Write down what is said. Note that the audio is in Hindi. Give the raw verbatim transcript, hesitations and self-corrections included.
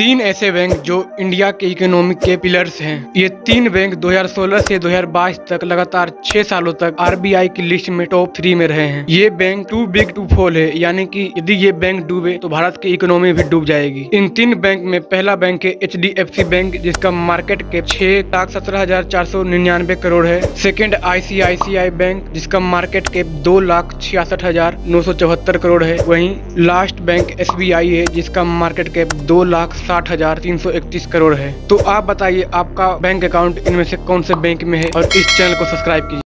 तीन ऐसे बैंक जो इंडिया के इकोनॉमिक के पिलर्स हैं। ये तीन बैंक दो हज़ार सोलह से दो हज़ार बाईस तक लगातार छह सालों तक आरबीआई की लिस्ट में टॉप थ्री में रहे हैं। ये bank too big to fall है, यानी कि यदि ये बैंक डूबे तो भारत की इकोनॉमी भी डूब जाएगी। इन तीन बैंक में पहला बैंक है H D F C bank, जिसका मार्केट कैप छह लाख सत्रह हजार चार सौ निन्यानवे करोड़ है। Second I C I C I bank, जिसका मार्केट कैप दो लाख छियासठ हजार नौ सौ चौहत्तर करोड़ है। वही last bank S B I है, जिसका मार्केट कैप दो लाख साठ हजार तीन सौ इकतीस करोड़ है। तो आप बताइए आपका बैंक अकाउंट इनमें से कौन से बैंक में है, और इस चैनल को सब्सक्राइब कीजिए।